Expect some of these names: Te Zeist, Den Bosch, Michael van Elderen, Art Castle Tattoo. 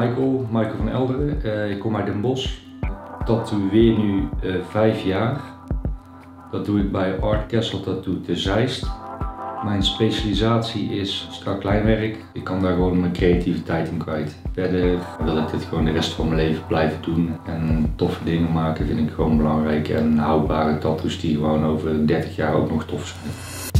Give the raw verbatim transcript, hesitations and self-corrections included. Michael, Michael van Elderen. Uh, ik kom uit Den Bosch. Tatoeëer nu uh, vijf jaar. Dat doe ik bij Art Castle Tattoo Te Zeist. Mijn specialisatie is strak lijnwerk. Ik kan daar gewoon mijn creativiteit in kwijt. Verder wil ik dit gewoon de rest van mijn leven blijven doen. En toffe dingen maken vind ik gewoon belangrijk. En houdbare tattoos die gewoon over dertig jaar ook nog tof zijn.